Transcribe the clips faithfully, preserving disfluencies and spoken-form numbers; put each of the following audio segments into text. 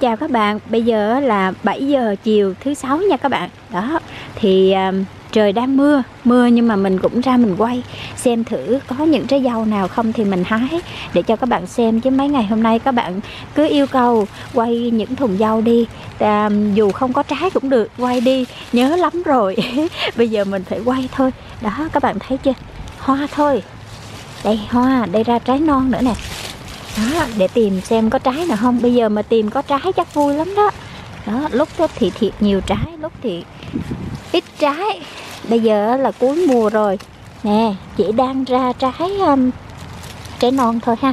Xin chào các bạn, bây giờ là bảy giờ chiều thứ sáu nha các bạn. Đó, thì um, trời đang mưa, mưa nhưng mà mình cũng ra mình quay xem thử có những trái dâu nào không thì mình hái để cho các bạn xem. Chứ mấy ngày hôm nay các bạn cứ yêu cầu quay những thùng dâu đi, um, dù không có trái cũng được, quay đi, nhớ lắm rồi. Bây giờ mình phải quay thôi. Đó, các bạn thấy chưa? Hoa thôi. Đây hoa, đây ra trái non nữa nè. Đó, để tìm xem có trái nào không. Bây giờ mà tìm có trái chắc vui lắm đó. Đó, lúc đó thì thiệt nhiều trái, lúc thì ít trái. Bây giờ là cuối mùa rồi nè, chỉ đang ra trái um, trái non thôi ha.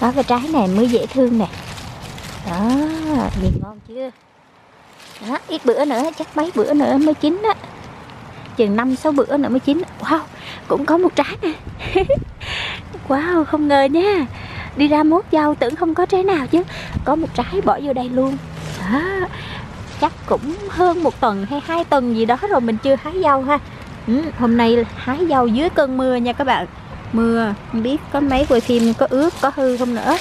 Đó, cái trái này mới dễ thương nè. Đó, nhìn ngon chưa. Đó, ít bữa nữa, chắc mấy bữa nữa mới chín đó, chừng năm sáu bữa nữa mới chín. Wow, cũng có một trái nè. Wow, không ngờ nha, đi ra mốt dâu tưởng không có trái nào chứ có một trái, bỏ vô đây luôn. Đó, chắc cũng hơn một tuần hay hai tuần gì đó rồi mình chưa hái dâu ha. Ừ, hôm nay hái dâu dưới cơn mưa nha các bạn. Mưa không biết có mấy quay phim có ướt có hư không nữa,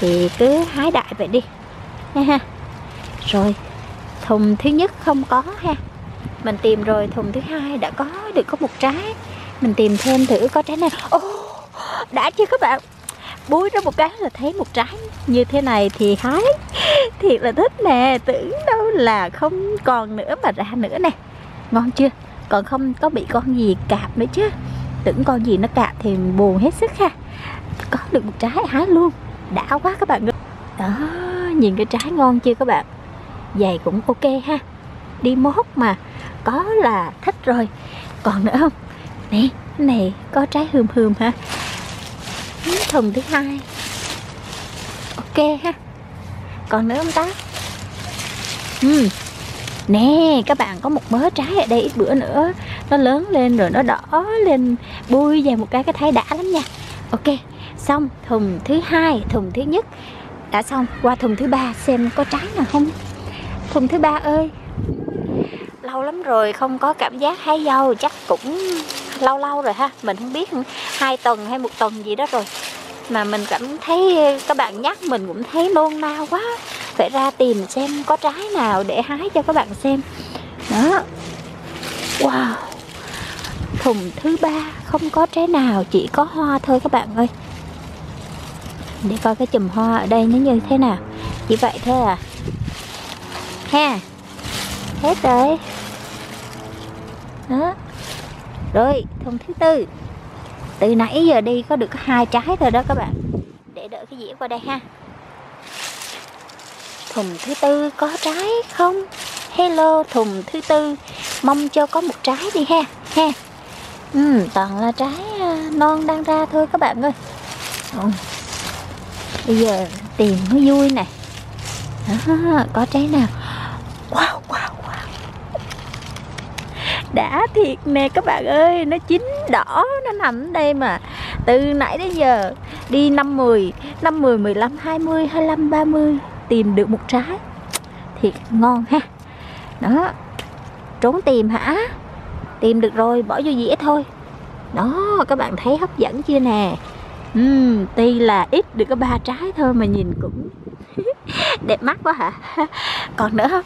thì cứ hái đại vậy đi ha. Rồi thùng thứ nhất không có ha, mình tìm rồi. Thùng thứ hai đã có được có một trái, mình tìm thêm thử có trái nào. Oh, đã chưa các bạn, búi ra một cái là thấy một trái như thế này thì hái thiệt là thích nè. Tưởng đâu là không còn nữa mà ra nữa nè, ngon chưa. Còn không có bị con gì cạp nữa chứ, tưởng con gì nó cạp thì buồn hết sức ha. Có được một trái hái luôn, đã quá các bạn. Đó, nhìn cái trái ngon chưa các bạn, dày cũng ok ha. Đi mốt mà có là thích rồi. Còn nữa không nè, này có trái hươm hươm ha. Thùng thứ hai ok ha. Còn nữa không ta? Ừ. Nè các bạn, có một mớ trái ở đây, ít bữa nữa nó lớn lên rồi nó đỏ lên, bui về một cái cái thấy đã lắm nha. Ok, xong thùng thứ hai, thùng thứ nhất đã xong. Qua thùng thứ ba xem có trái nào không. Thùng thứ ba ơi, lâu lắm rồi không có cảm giác hái dâu, chắc cũng lâu lâu rồi ha. Mình không biết hai tuần hay một tuần gì đó rồi, mà mình cảm thấy các bạn nhắc mình cũng thấy nôn nao quá, phải ra tìm xem có trái nào để hái cho các bạn xem. Đó, wow, thùng thứ ba không có trái nào, chỉ có hoa thôi các bạn ơi. Để coi cái chùm hoa ở đây nó như thế nào. Chỉ vậy thôi à ha, hết rồi. Đó, rồi thùng thứ tư, từ nãy giờ đi có được có hai trái thôi đó các bạn, để đỡ cái dĩa qua đây ha. Thùng thứ tư có trái không? Hello, thùng thứ tư mong cho có một trái đi ha ha. Ừ, toàn là trái non đang ra thôi các bạn ơi. Ừ, bây giờ tìm mới vui nè. À, có trái nào? Wow, wow, wow, đã thiệt nè các bạn ơi. Nó chín đỏ, nó nằm ở đây mà. Từ nãy đến giờ đi năm, mười, mười lăm, hai mươi, hai mươi lăm, ba mươi tìm được một trái, thiệt ngon ha. Đó, trốn tìm hả? Tìm được rồi, bỏ vô dĩa thôi. Đó, các bạn thấy hấp dẫn chưa nè. uhm, Tuy là ít được có ba trái thôi mà nhìn cũng đẹp mắt quá hả. Còn nữa không?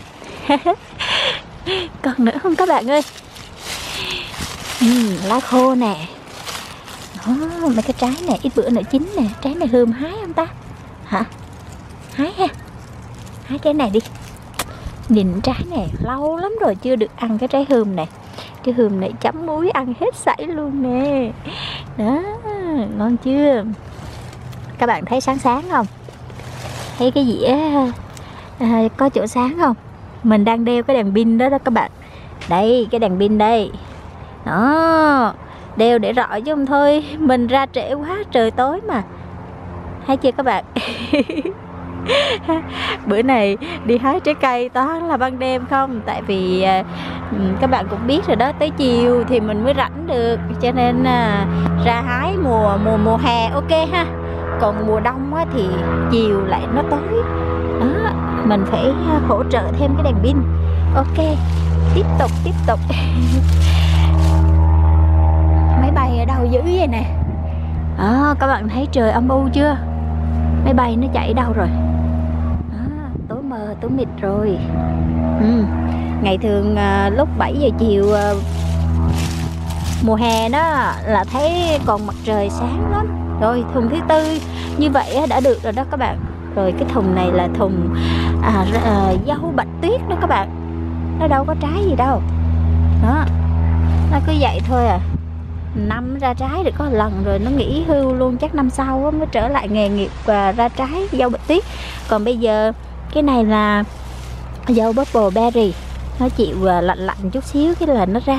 Còn nữa không các bạn ơi? uhm, Lá khô nè. Đó, mấy cái trái này ít bữa nữa chín nè. Trái này hươm hái không ta? Hả? Hái ha, hái cái này đi. Nhìn trái này lâu lắm rồi chưa được ăn cái trái hươm này. Trái hươm này chấm muối ăn hết sảy luôn nè. Đó, ngon chưa. Các bạn thấy sáng sáng không? Thấy cái dĩa à, có chỗ sáng không? Mình đang đeo cái đèn pin đó đó các bạn. Đây, cái đèn pin đây. Đó, đeo để rõ chứ không thôi mình ra trễ quá, trời tối mà. Thấy chưa các bạn? Bữa này đi hái trái cây toàn là ban đêm không. Tại vì à, các bạn cũng biết rồi đó, tới chiều thì mình mới rảnh được. Cho nên à, ra hái mùa mùa mùa hè ok ha. Còn mùa đông á, thì chiều lại nó tối. Đó, mình phải hỗ trợ thêm cái đèn pin. Ok, tiếp tục, tiếp tục. Máy bay ở đâu dữ vậy nè. À, các bạn thấy trời âm u chưa? Máy bay nó chạy đâu rồi? À, tối mờ Ờ, Tú mệt rồi. Ừ. Ngày thường à, lúc bảy giờ chiều à, mùa hè đó là thấy còn mặt trời sáng lắm. Rồi thùng thứ tư như vậy đã được rồi đó các bạn. Rồi cái thùng này là thùng à, à, dâu bạch tuyết đó các bạn. Nó đâu có trái gì đâu. Đó. Nó cứ vậy thôi à. Năm ra trái được có lần rồi nó nghỉ hưu luôn, chắc năm sau đó, mới trở lại nghề nghiệp à, ra trái dâu bạch tuyết. Còn bây giờ cái này là dâu purple berry, nó chịu à, lạnh lạnh chút xíu cái là nó ra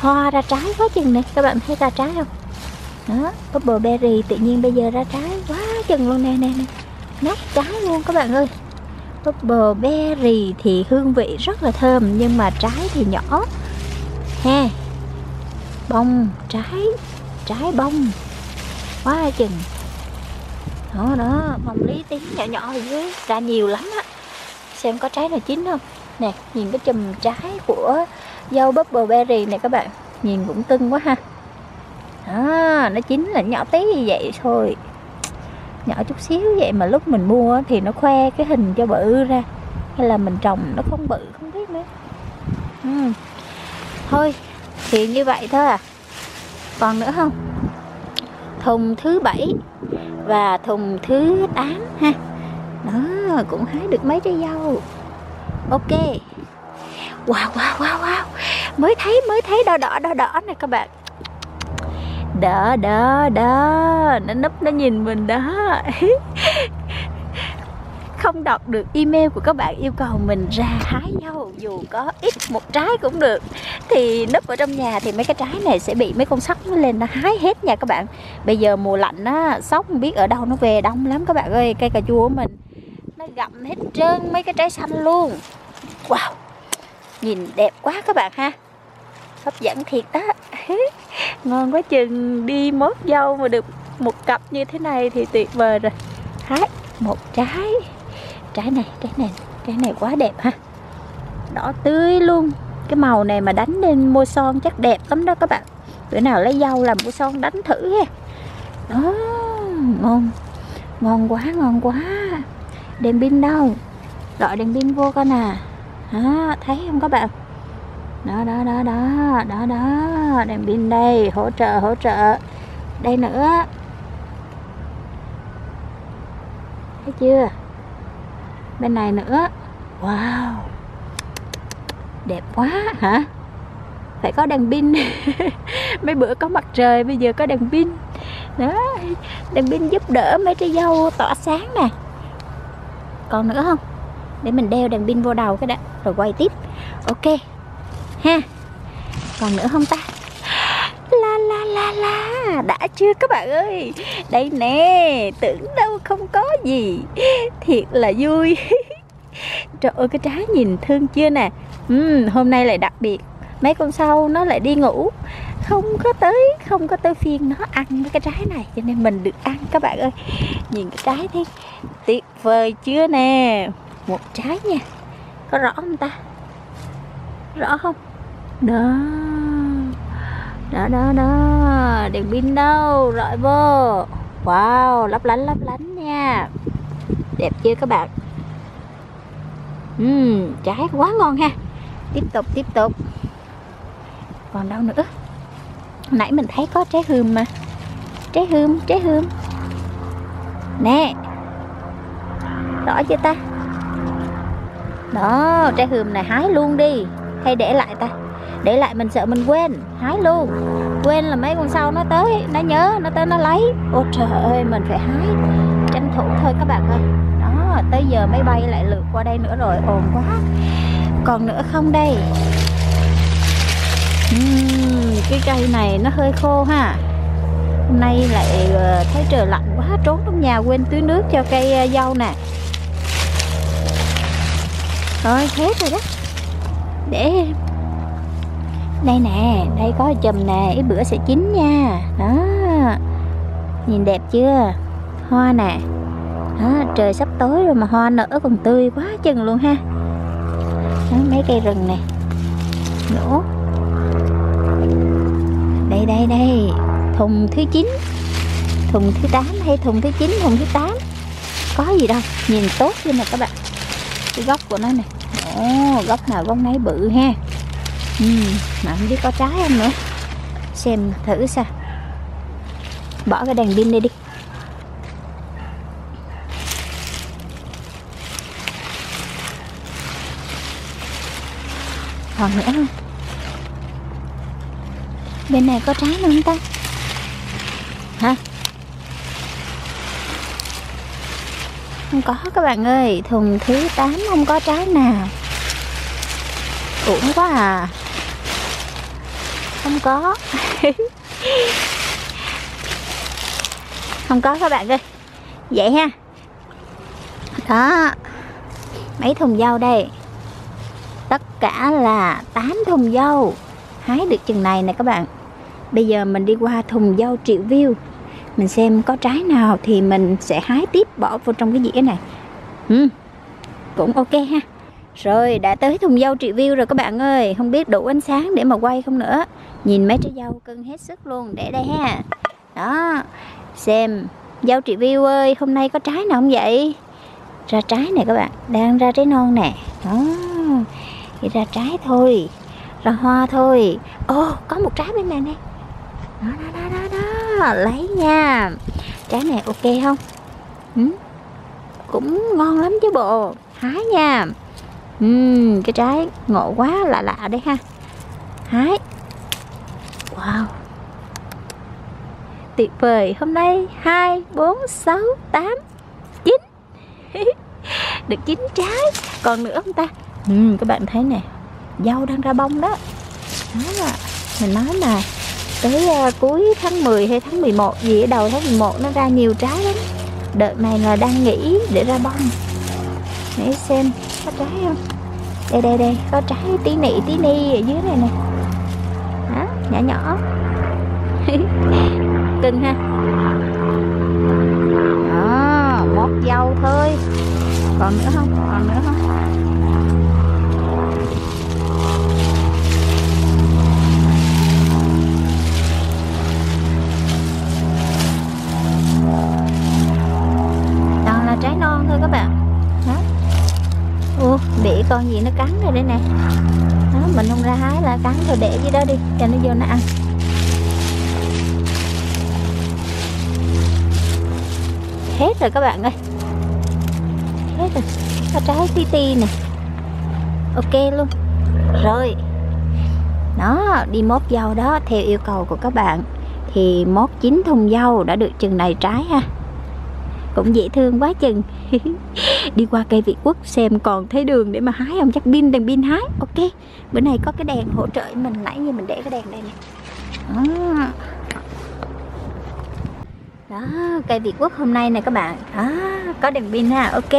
hoa ra trái quá chừng này. Các bạn thấy ra trái không? Đó, purple berry tự nhiên bây giờ ra trái quá chừng luôn nè nè nè. Nát trái luôn các bạn ơi. Purple berry thì hương vị rất là thơm nhưng mà trái thì nhỏ. Ha. Bông, trái, trái bông quá chừng. Đó đó, bông lý tím nhỏ nhỏ ở dưới ra nhiều lắm á. Xem có trái nào chín không. Nè, nhìn cái chùm trái của dâu bubble berry này các bạn. Nhìn cũng cưng quá ha. Đó, nó chín là nhỏ tí như vậy thôi. Nhỏ chút xíu vậy mà lúc mình mua thì nó khoe cái hình cho bự ra. Hay là mình trồng nó không bự, không biết nữa. Ừ. Thôi thì như vậy thôi à. Còn nữa không? Thùng thứ bảy và thùng thứ tám ha. Đó, cũng hái được mấy trái dâu. Ok. Wow wow wow wow. Mới thấy mới thấy đỏ đỏ đỏ đỏ này các bạn. Đỏ đỏ đỏ, nó nấp nó nhìn mình đó. Không đọc được email của các bạn yêu cầu mình ra hái dâu, dù có ít một trái cũng được, thì núp ở trong nhà thì mấy cái trái này sẽ bị mấy con sóc nó lên nó hái hết nha các bạn. Bây giờ mùa lạnh á, sóc không biết ở đâu nó về đông lắm các bạn ơi. Cây cà chua của mình nó gặm hết trơn mấy cái trái xanh luôn. Wow, nhìn đẹp quá các bạn ha, hấp dẫn thiệt đó. Ngon quá chừng, đi mốt dâu mà được một cặp như thế này thì tuyệt vời rồi. Hái một trái. Trái này, trái này, trái này quá đẹp ha. Đỏ tươi luôn. Cái màu này mà đánh lên môi son chắc đẹp lắm đó các bạn. Bữa nào lấy dâu làm môi son đánh thử ha. Đó, ngon. Ngon quá, ngon quá. Đèn pin đâu? Gọi đèn pin vô coi nè. Đó, thấy không các bạn? Đó, đó, đó, đó, đó, đó. Đèn pin đây, hỗ trợ, hỗ trợ. Đây nữa. Thấy chưa? Bên này nữa. Wow, đẹp quá hả? Phải có đèn pin. Mấy bữa có mặt trời, bây giờ có đèn pin. Đó, đèn pin giúp đỡ mấy trái dâu tỏa sáng nè. Còn nữa không? Để mình đeo đèn pin vô đầu cái đã, rồi quay tiếp. Ok ha. Còn nữa không ta? La la la la. Đã chưa các bạn ơi? Đây nè, tưởng đâu không có gì. Thiệt là vui. Trời ơi, cái trái nhìn thương chưa nè. uhm, Hôm nay lại đặc biệt. Mấy con sâu nó lại đi ngủ, Không có tới Không có tới phiên nó ăn với cái trái này, cho nên mình được ăn các bạn ơi. Nhìn cái trái thấy tuyệt vời chưa nè. Một trái nha. Có rõ không ta? Rõ không? Đó. Đó đó đó. Đèn pin đâu? Rọi vô. Wow, lấp lánh lấp lánh nha. Đẹp chưa các bạn? uhm, Trái quá ngon ha. Tiếp tục tiếp tục. Còn đâu nữa? Nãy mình thấy có trái hươm mà. Trái hươm, trái hươm. Nè, rõ chưa ta? Đó, trái hươm này hái luôn đi. Hay để lại ta? Để lại mình sợ mình quên. Hái luôn. Quên là mấy con sau nó tới, nó nhớ, nó tới nó lấy. Ôi trời ơi, mình phải hái tranh thủ thôi các bạn ơi. Đó, tới giờ máy bay lại lượt qua đây nữa rồi. Ồn quá. Còn nữa không đây? uhm, Cái cây này nó hơi khô ha. Hôm nay lại thấy trời lạnh quá, trốn trong nhà quên tưới nước cho cây dâu nè. Thôi hết rồi đó. Để đây nè, đây có chùm nè, ít bữa sẽ chín nha. Đó, nhìn đẹp chưa? Hoa nè. Đó, trời sắp tối rồi mà hoa nở còn tươi quá chừng luôn ha. Đó, mấy cây rừng này nữa. Đây đây đây, thùng thứ chín, thùng thứ tám hay thùng thứ chín, thùng thứ tám. Có gì đâu, nhìn tốt lên nè các bạn. cái gốc của nó này. Ồ, gốc nào gốc nấy bự ha. Ừ, mà không biết có trái không nữa, xem thử sao. Bỏ cái đèn pin đây đi. Còn nữa không? Bên này có trái nữa không ta? Hả? Không có các bạn ơi, thùng thứ tám không có trái nào. Uổng quá à. Không có. Không có các bạn ơi. Vậy ha. Đó. Mấy thùng dâu đây? Tất cả là tám thùng dâu. Hái được chừng này nè các bạn. Bây giờ mình đi qua thùng dâu triệu view, mình xem có trái nào thì mình sẽ hái tiếp, bỏ vô trong cái dĩa này. Ừ, cũng ok ha. Rồi, đã tới thùng dâu triệu view rồi các bạn ơi. Không biết đủ ánh sáng để mà quay không nữa. Nhìn mấy trái dâu cưng hết sức luôn. Để đây ha. Đó, xem. Dâu triệu view ơi, hôm nay có trái nào không vậy? Ra trái này các bạn. Đang ra trái non nè. Đó, thì ra trái thôi, ra hoa thôi. Ô, oh, có một trái bên này nè. Đó, đó, đó, đó, đó. Lấy nha. Trái này ok không? Ừ? Cũng ngon lắm chứ bộ. Hái nha. Uhm, cái trái ngộ quá, lạ lạ đấy ha. Hái. Wow, tuyệt vời. Hôm nay hai, bốn, sáu, tám, chín. Được chín trái. Còn nữa không ta? Uhm, các bạn thấy nè, dâu đang ra bông đó. Đó là, mình nói là tới uh, cuối tháng mười hay tháng mười một gì, ở đầu tháng mười một nó ra nhiều trái lắm. Đợt này là đang nghỉ để ra bông. Để xem có trái không. Đây đây đây, có trái tí nị tí ni ở dưới này nè. Đó, nhỏ nhỏ. Kinh ha. Đó, một dâu thôi. Còn nữa không? Còn nữa không? Toàn là trái non thôi các bạn. Ủa, bị con gì nó cắn rồi đây nè. Đó, mình không ra hái là cắn rồi, để dưới đó đi cho nó vô nó ăn. Hết rồi các bạn ơi. Hết rồi. Có trái tí ti nè. Ok luôn. Rồi. Đó, đi mốt dâu đó theo yêu cầu của các bạn. Thì mốt chín thùng dâu đã được chừng này trái ha. Cũng dễ thương quá chừng. Đi qua cây Việt Quốc xem còn thấy đường để mà hái không, chắc pin đèn pin hái. Ok, bữa nay có cái đèn hỗ trợ mình, nãy như mình để cái đèn đây nè. Đó. Đó, cây Việt Quốc hôm nay nè các bạn. Đó, có đèn pin ha. Ok.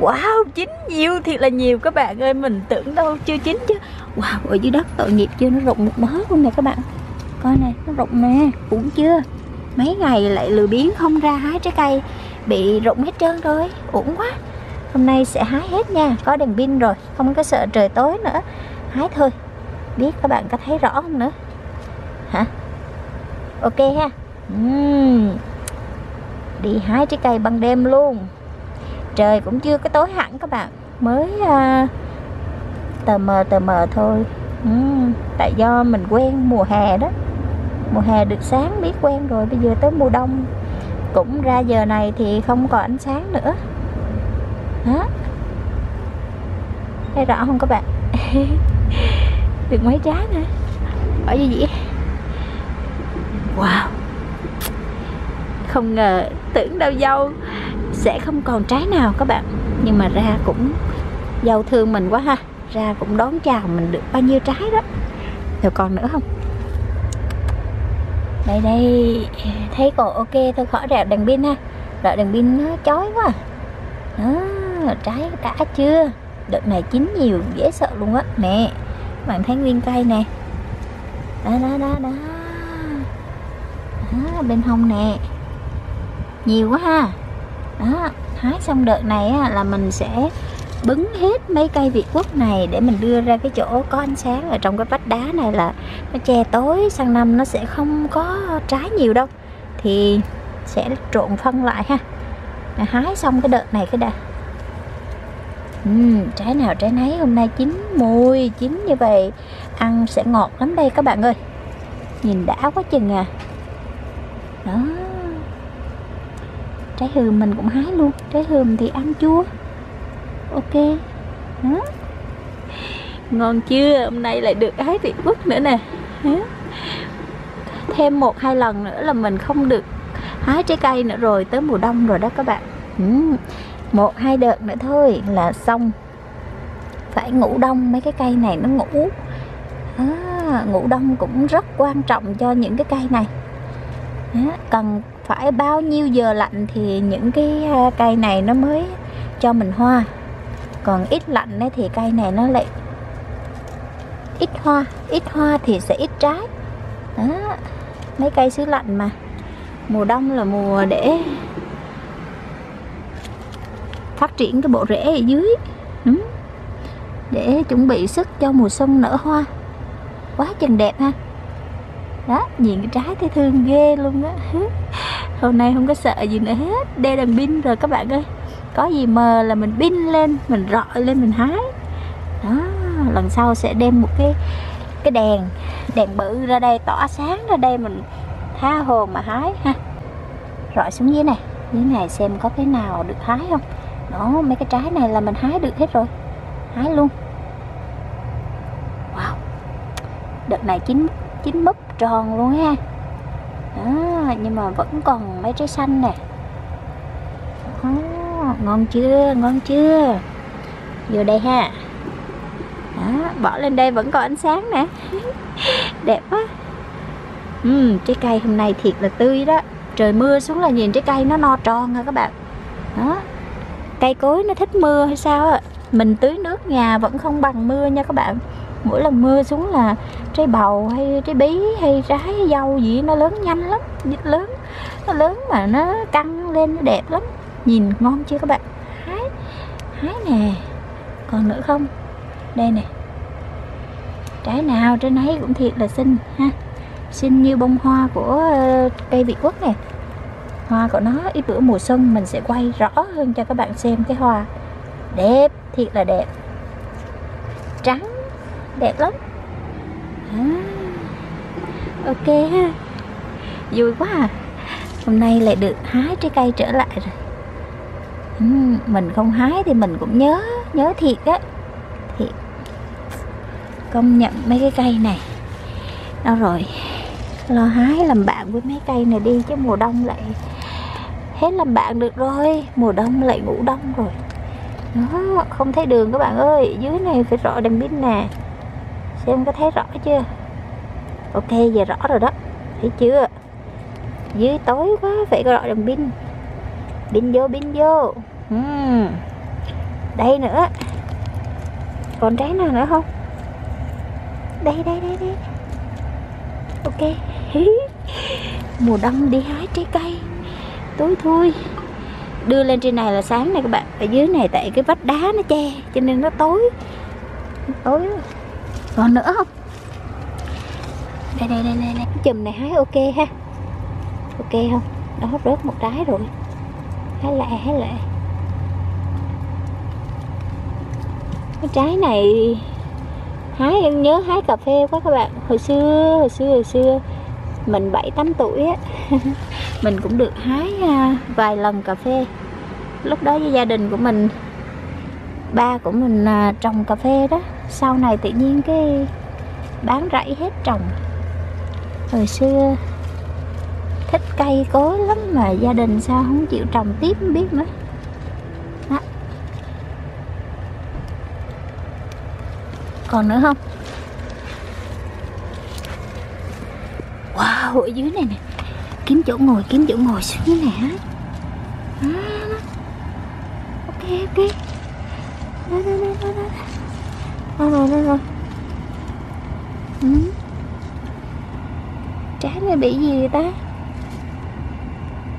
Wow, chín nhiều thiệt là nhiều các bạn ơi, mình tưởng đâu chưa chín chứ. Wow, ở dưới đất tội nghiệp chưa, nó rụng một mớ luôn nè các bạn. Coi nè, nó rụng nè, cũng chưa. Mấy ngày lại lười biếng không ra hái trái cây, bị rụng hết trơn rồi, uổng quá. Hôm nay sẽ hái hết nha, có đèn pin rồi, không có sợ trời tối nữa. Hái thôi, biết các bạn có thấy rõ không nữa. Hả? Ok ha. uhm. Đi hái trái cây ban đêm luôn. Trời cũng chưa có tối hẳn các bạn. Mới uh, tờ mờ tờ mờ thôi. uhm. Tại do mình quen mùa hè đó. Mùa hè được sáng biết quen rồi, bây giờ tới mùa đông cũng ra giờ này thì không còn ánh sáng nữa. Hả? Thấy rõ không các bạn? Được mấy trái nữa. Bỏ vô dĩa. Wow. Không ngờ, tưởng đâu dâu sẽ không còn trái nào các bạn. Nhưng mà ra cũng dâu thương mình quá ha. Ra cũng đón chào mình được bao nhiêu trái đó. Rồi còn nữa không? Đây đây, thấy còn ok thôi, khỏi rẹo đèn pin ha. Rẹo đèn pin nó chói quá. Đó, trái đã chưa. Đợt này chín nhiều dễ sợ luôn á. Nè, bạn thấy nguyên cây nè. Đó, đó, đó, đó. Đó, bên hông nè. Nhiều quá ha. Đó, hái xong đợt này á, là mình sẽ bứng hết mấy cây Việt Quốc này để mình đưa ra cái chỗ có ánh sáng. Ở trong cái vách đá này là nó che tối, sang năm nó sẽ không có trái nhiều đâu, thì sẽ trộn phân lại ha. Hái xong cái đợt này cái đã. Ừ, trái nào trái nấy hôm nay chín mùi, chín như vậy ăn sẽ ngọt lắm đây các bạn ơi. Nhìn đã quá chừng à. Đó. Trái hườm mình cũng hái luôn. Trái hườm thì ăn chua. Ok. Đó. Ngon chưa? Hôm nay lại được hái vị quất nữa nè. Đó. Thêm một hai lần nữa là mình không được hái trái cây nữa rồi. Tới mùa đông rồi đó các bạn. Ừ. Một hai đợt nữa thôi là xong. Phải ngủ đông, mấy cái cây này nó ngủ à, ngủ đông cũng rất quan trọng cho những cái cây này à, cần phải bao nhiêu giờ lạnh thì những cái cây này nó mới cho mình hoa. Còn ít lạnh ấy thì cây này nó lại ít hoa. Ít hoa thì sẽ ít trái à, mấy cây xứ lạnh mà. Mùa đông là mùa để phát triển cái bộ rễ ở dưới. Đúng. Để chuẩn bị sức cho mùa xuân nở hoa. Quá chừng đẹp ha. Đó, nhìn cái trái thấy thương ghê luôn đó. Hôm nay không có sợ gì nữa hết. Đeo đèn pin rồi các bạn ơi. Có gì mờ là mình pin lên, mình rọi lên, mình hái. Đó, lần sau sẽ đem một cái cái đèn đèn bự ra đây, tỏa sáng ra đây, mình tha hồ mà hái ha. Rọi xuống dưới này, dưới này xem có cái nào được hái không. Đó, mấy cái trái này là mình hái được hết rồi. Hái luôn. Wow. Đợt này chín chín múp tròn luôn ha. Đó, nhưng mà vẫn còn mấy trái xanh nè. Đó, ngon chưa? Ngon chưa? Vô đây ha. Đó, bỏ lên đây vẫn còn ánh sáng nè. Đẹp quá. Ừ, trái cây hôm nay thiệt là tươi đó. Trời mưa xuống là nhìn trái cây nó no tròn ha các bạn. Đó. Cây cối nó thích mưa hay sao á. Mình tưới nước nhà vẫn không bằng mưa nha các bạn. Mỗi lần mưa xuống là trái bầu hay trái bí hay trái dâu gì nó lớn nhanh lắm. Lớn, nó lớn mà nó căng lên nó đẹp lắm. Nhìn ngon chưa các bạn. Hái, hái nè. Còn nữa không? Đây nè. Trái nào trái nấy cũng thiệt là xinh ha. Xinh như bông hoa của cây Việt Quốc nè. Hoa của nó ít bữa mùa xuân mình sẽ quay rõ hơn cho các bạn xem cái hoa. Đẹp, thiệt là đẹp. Trắng, đẹp lắm à, ok ha. Vui quá à. Hôm nay lại được hái trái cây trở lại rồi. uhm, Mình không hái thì mình cũng nhớ. Nhớ thiệt á. Thiệt. Công nhận mấy cái cây này. Đâu rồi. Lo hái làm bạn với mấy cây này đi. Chứ mùa đông lại hết làm bạn được rồi. Mùa đông lại ngủ đông rồi. Đó, không thấy đường các bạn ơi. Dưới này phải rõ đèn pin nè. Xem có thấy rõ chưa. Ok, giờ rõ rồi đó. Thấy chưa. Dưới tối quá, phải rõ đèn pin. Pin vô, pin vô. uhm. Đây nữa. Còn trái nào nữa không. Đây, đây, đây, đây. Ok. Mùa đông đi hái trái cây tối thui. Đưa lên trên này là sáng này các bạn. Ở dưới này tại cái vách đá nó che cho nên nó tối. Tối. Còn nữa không? Đây đây đây đây, đây. Cái chùm này hái ok ha. Ok không? Đó, rớt một trái rồi. Hái lại hái lại. Cái trái này hái em nhớ hái cà phê quá các bạn. Hồi xưa hồi xưa hồi xưa mình bảy tám tuổi á. Mình cũng được hái vài lần cà phê. Lúc đó với gia đình của mình, ba của mình trồng cà phê đó. Sau này tự nhiên cái bán rẫy hết trồng. Hồi xưa thích cây cối lắm mà gia đình sao không chịu trồng tiếp không biết nữa. Đó. Còn nữa không? Wow, ở dưới này nè. Kiếm chỗ ngồi, kiếm chỗ ngồi xuống dưới này hả? À, ok, ok. Đó, đó, đó, đó, đó. Đó rồi, đó rồi. Ừ. Trái này bị gì vậy ta?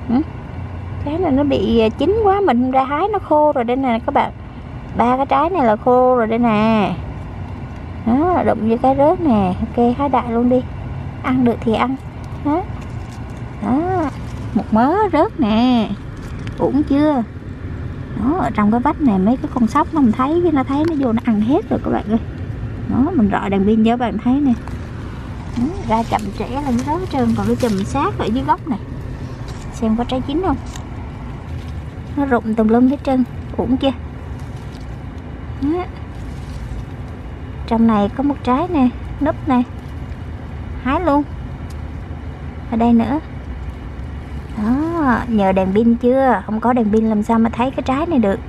Ừ. Trái này nó bị chín quá, mình không ra hái nó khô rồi đây nè các bạn. Ba cái trái này là khô rồi đây nè. Đó, đụng vô cái rớt nè. Ok, hái đại luôn đi. Ăn được thì ăn. Đó. Đó, một mớ rớt nè. Uổng chưa. Đó, ở trong cái vách này mấy cái con sóc nó không thấy, nó thấy nó vô nó ăn hết rồi các bạn ơi. Đó, mình rọi đèn pin cho các bạn thấy nè. Ra chậm trễ là dưới đó hết trơn, còn cái chùm sát ở dưới gốc này. Xem có trái chín không. Nó rụng tùm lum hết trơn, uổng chưa. Đó. Trong này có một trái nè, núp nè. Hái luôn. Ở đây nữa. Đó, nhờ đèn pin chưa? Không có đèn pin làm sao mà thấy cái trái này được.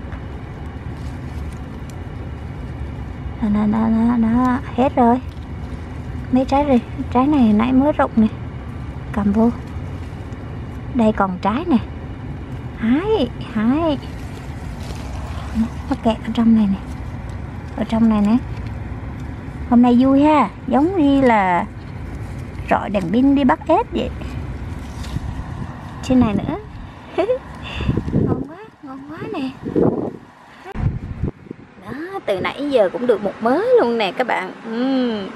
Đó, đó, đó, đó. Hết rồi. Mấy trái rồi, trái này nãy mới rụng nè. Cầm vô. Đây còn trái nè. Hái, hái. Nó kẹt ở trong này nè. Ở trong này nè. Hôm nay vui ha, giống như là rọi đèn pin đi bắt ếch vậy. Trên này nữa. Ngon quá, ngon quá nè. Đó, từ nãy giờ cũng được một mớ luôn nè các bạn. Uhm,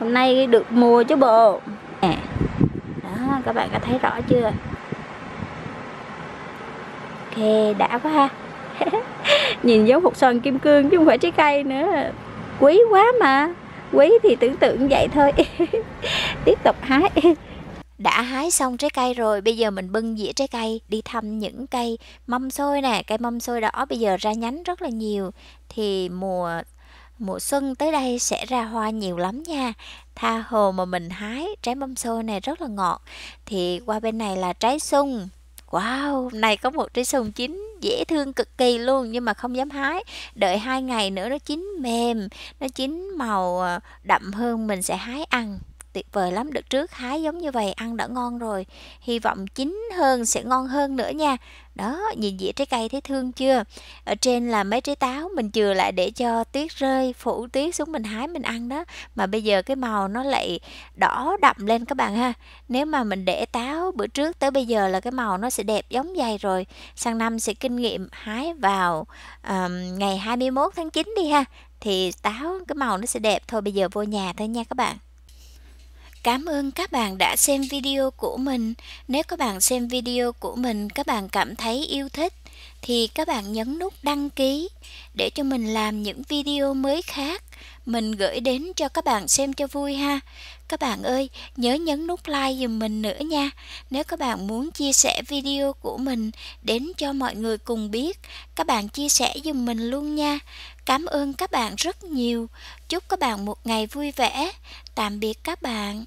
hôm nay được mùa chứ bộ nè. Đó, các bạn có thấy rõ chưa? Ok, đã quá ha. Nhìn giống hột xoàn kim cương chứ không phải trái cây nữa. Quý quá mà. Quý thì tưởng tượng vậy thôi. Tiếp tục hái. Đã hái xong trái cây rồi, bây giờ mình bưng dĩa trái cây đi thăm những cây mâm xôi nè. Cây mâm xôi đỏ bây giờ ra nhánh rất là nhiều. Thì mùa mùa xuân tới đây sẽ ra hoa nhiều lắm nha. Tha hồ mà mình hái trái mâm xôi này rất là ngọt. Thì qua bên này là trái sung. Wow, hôm nay có một trái sung chín dễ thương cực kỳ luôn, nhưng mà không dám hái. Đợi hai ngày nữa nó chín mềm, nó chín màu đậm hơn mình sẽ hái ăn. Tuyệt vời lắm, đợt trước hái giống như vậy ăn đã ngon rồi. Hy vọng chín hơn sẽ ngon hơn nữa nha. Đó, nhìn dĩa trái cây thấy thương chưa. Ở trên là mấy trái táo mình chừa lại để cho tuyết rơi, phủ tuyết xuống mình hái mình ăn đó. Mà bây giờ cái màu nó lại đỏ đậm lên các bạn ha. Nếu mà mình để táo bữa trước tới bây giờ là cái màu nó sẽ đẹp giống dày rồi. Sang năm sẽ kinh nghiệm hái vào uh, ngày hai mươi mốt tháng chín đi ha. Thì táo cái màu nó sẽ đẹp thôi. Bây giờ vô nhà thôi nha các bạn. Cảm ơn các bạn đã xem video của mình. Nếu các bạn xem video của mình, các bạn cảm thấy yêu thích thì các bạn nhấn nút đăng ký để cho mình làm những video mới khác. Mình gửi đến cho các bạn xem cho vui ha. Các bạn ơi, nhớ nhấn nút like giùm mình nữa nha. Nếu các bạn muốn chia sẻ video của mình đến cho mọi người cùng biết, các bạn chia sẻ giùm mình luôn nha. Cảm ơn các bạn rất nhiều. Chúc các bạn một ngày vui vẻ. Tạm biệt các bạn.